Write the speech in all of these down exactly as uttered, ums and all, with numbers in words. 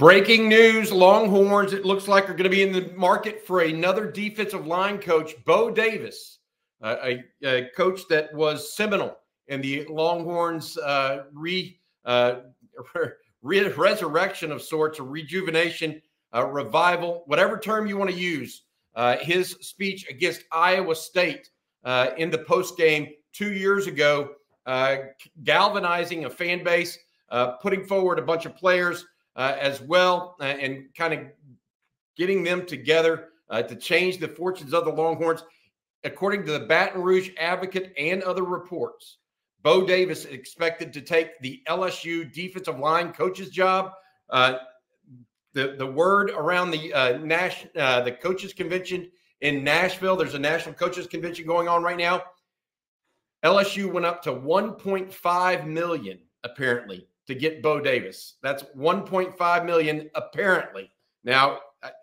Breaking news, Longhorns, it looks like, are going to be in the market for another defensive line coach, Bo Davis, uh, a, a coach that was seminal in the Longhorns uh, re, uh, re resurrection of sorts, a rejuvenation, a revival, whatever term you want to use. Uh, his speech against Iowa State uh, in the postgame two years ago, uh, galvanizing a fan base, uh, putting forward a bunch of players, Uh, as well, uh, and kind of getting them together uh, to change the fortunes of the Longhorns. According to the Baton Rouge Advocate and other reports, Bo Davis is expected to take the L S U defensive line coach's job. Uh, the, the word around the, uh, Nash, uh, the coaches convention in Nashville, there's a national coaches convention going on right now. L S U went up to one point five million dollars, apparently, to get Bo Davis. That's one point five million dollars apparently. Now,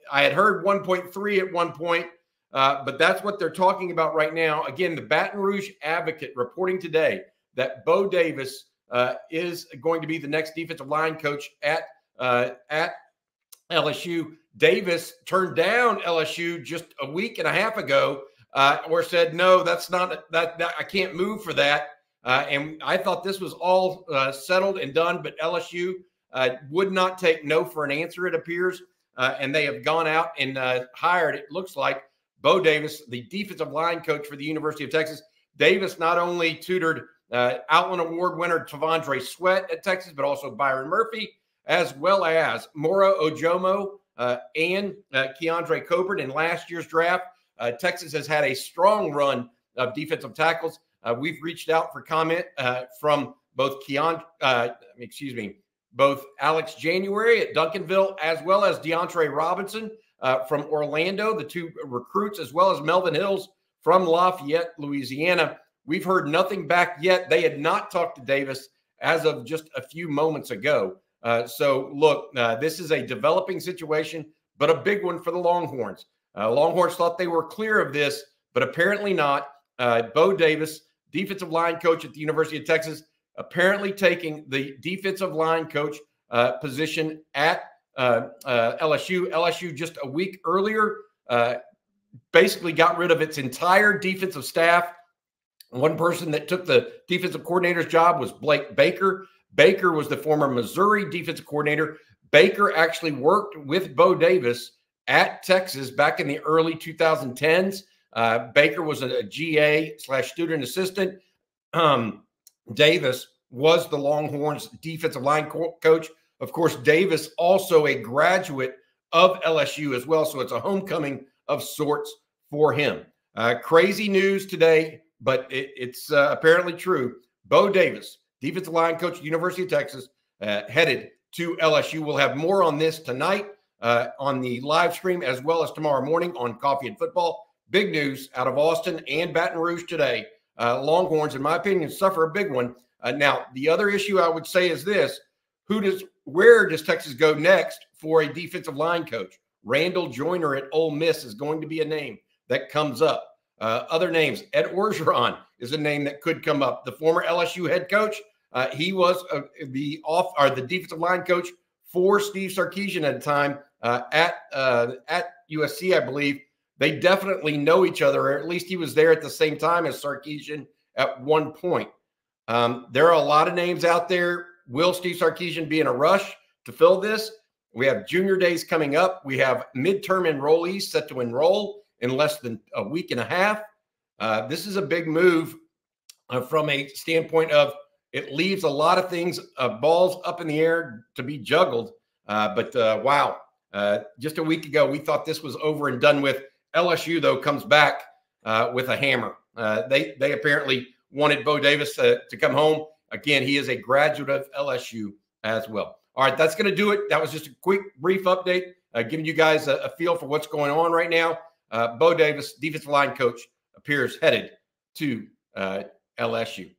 I had heard one point three at one point, uh, but that's what they're talking about right now. Again, the Baton Rouge Advocate reporting today that Bo Davis uh, is going to be the next defensive line coach at uh, at L S U. Davis turned down L S U just a week and a half ago, uh, or said no, that's not that, that I can't move for that. Uh, and I thought this was all uh, settled and done, but L S U uh, would not take no for an answer, it appears. Uh, and they have gone out and uh, hired, it looks like, Bo Davis, the defensive line coach for the University of Texas. Davis not only tutored uh, Outland Award winner Tavondre Sweat at Texas, but also Byron Murphy, as well as Mauro Ojomo uh, and uh, Keondre Coburn in last year's draft. Uh, Texas has had a strong run of defensive tackles. Uh, we've reached out for comment uh, from both Keon, uh, excuse me, both Alex January at Duncanville, as well as Deontre Robinson uh, from Orlando, the two recruits, as well as Melvin Hills from Lafayette, Louisiana. We've heard nothing back yet. They had not talked to Davis as of just a few moments ago. Uh, so, look, uh, this is a developing situation, but a big one for the Longhorns. Uh, Longhorns thought they were clear of this, but apparently not. Uh, Bo Davis, defensive line coach at the University of Texas, apparently taking the defensive line coach uh, position at uh, uh, L S U. L S U just a week earlier uh, basically got rid of its entire defensive staff. One person that took the defensive coordinator's job was Blake Baker. Baker was the former Missouri defensive coordinator. Baker actually worked with Bo Davis at Texas back in the early two thousand tens. Uh, Baker was a, a G A slash student assistant. Um, Davis was the Longhorns defensive line co coach. Of course, Davis also a graduate of L S U as well, so it's a homecoming of sorts for him. Uh, crazy news today, but it, it's uh, apparently true. Bo Davis, defensive line coach at the University of Texas, uh, headed to L S U. We'll have more on this tonight uh, on the live stream as well as tomorrow morning on Coffee and Football. Big news out of Austin and Baton Rouge today. Uh, Longhorns, in my opinion, suffer a big one. Uh, now, the other issue I would say is this. Who does, where does Texas go next for a defensive line coach? Randall Joyner at Ole Miss is going to be a name that comes up. Uh, other names, Ed Orgeron is a name that could come up. The former L S U head coach, uh, he was uh, the off or the defensive line coach for Steve Sarkisian at a time uh, at uh, at U S C, I believe. They definitely know each other, or at least he was there at the same time as Sarkisian at one point. Um, there are a lot of names out there. Will Steve Sarkisian be in a rush to fill this? We have junior days coming up. We have midterm enrollees set to enroll in less than a week and a half. Uh, this is a big move uh, from a standpoint of it leaves a lot of things, uh, balls up in the air to be juggled. Uh, but uh, wow, uh, just a week ago, we thought this was over and done with. L S U, though, comes back uh, with a hammer. Uh, they they apparently wanted Bo Davis uh, to come home. Again, he is a graduate of L S U as well. All right, that's going to do it. That was just a quick, brief update, uh, giving you guys a, a feel for what's going on right now. Uh, Bo Davis, defensive line coach, appears headed to uh, L S U.